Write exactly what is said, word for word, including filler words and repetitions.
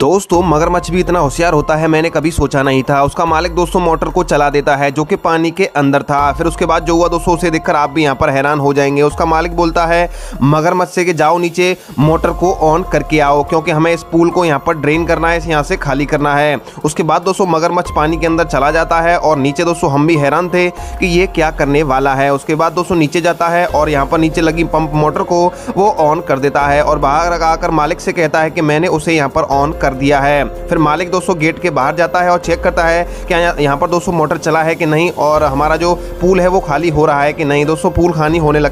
दोस्तों मगरमच्छ भी इतना होशियार होता है, मैंने कभी सोचा नहीं था। उसका मालिक दोस्तों मोटर को चला देता है जो कि पानी के अंदर था। फिर उसके बाद जो हुआ दोस्तों उसे देखकर आप भी यहाँ पर हैरान हो जाएंगे। उसका मालिक बोलता है मगरमच्छ से कि जाओ नीचे मोटर को ऑन करके आओ, क्योंकि हमें इस पूल को यहाँ पर ड्रेन करना है, यहाँ से खाली करना है। उसके बाद दोस्तों मगरमच्छ पानी के अंदर चला जाता है और नीचे दोस्तों हम भी हैरान थे कि ये क्या करने वाला है। उसके बाद दोस्तों नीचे जाता है और यहाँ पर नीचे लगी पंप मोटर को वो ऑन कर देता है और बाहर आकर मालिक से कहता है कि मैंने उसे यहाँ पर ऑन कर दिया है। फिर मालिक दोस्तों गेट के बाहर जाता है और चेक करता है कि यहाँ पर दोस्तों मोटर चला है कि नहीं और हमारा जो पूल है वो खाली हो रहा है कि नहीं। दोस्तों पूल खाली होने लग